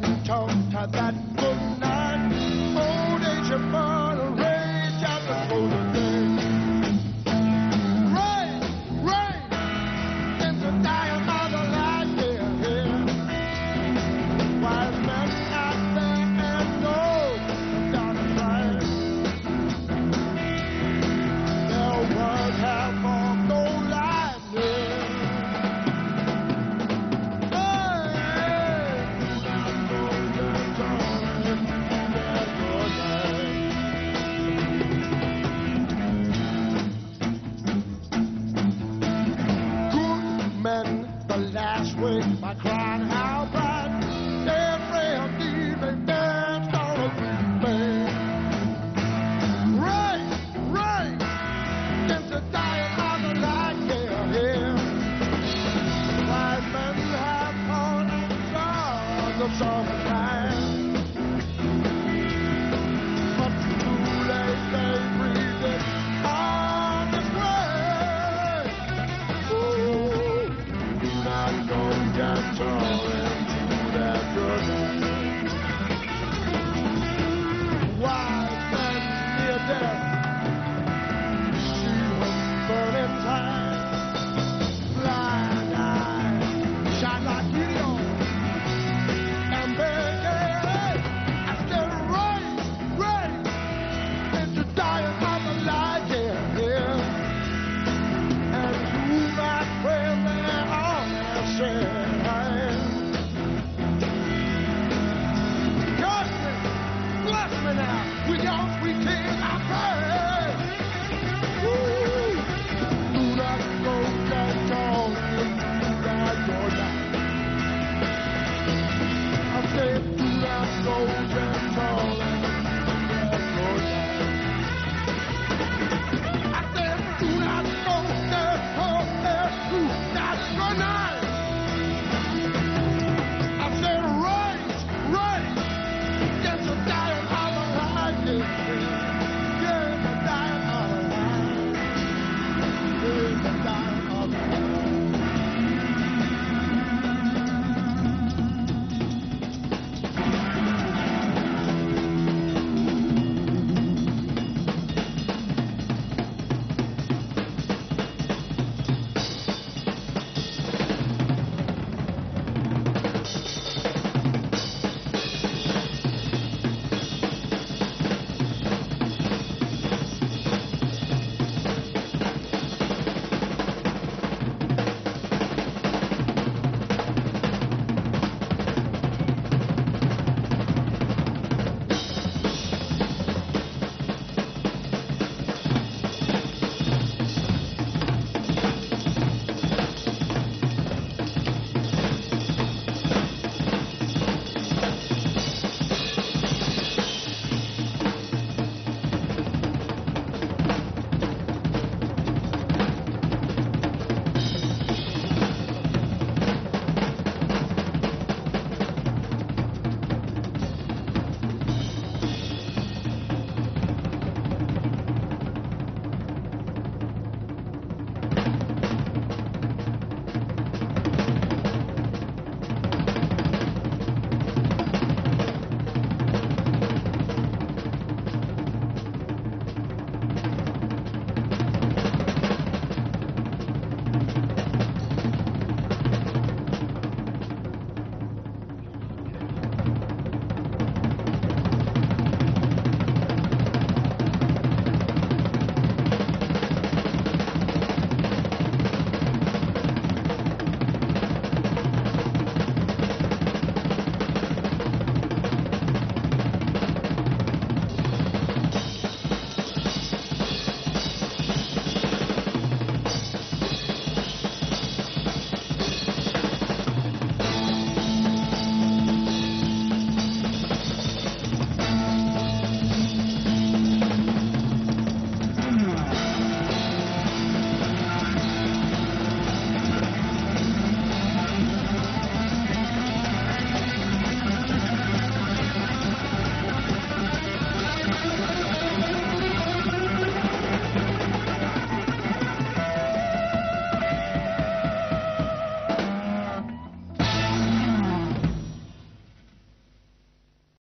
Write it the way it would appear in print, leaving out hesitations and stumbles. gentle to that good night. Old age and final rage at the golden day. Rain, rain, in the dying of the light, yeah, yeah. Wise men out there and gold down the line. Their world have all no light, yeah. The last week by crying how bright every evening danced on a green rain, rain, it's the dying of the light, yeah, yeah. Wise men have all the stars of summertime.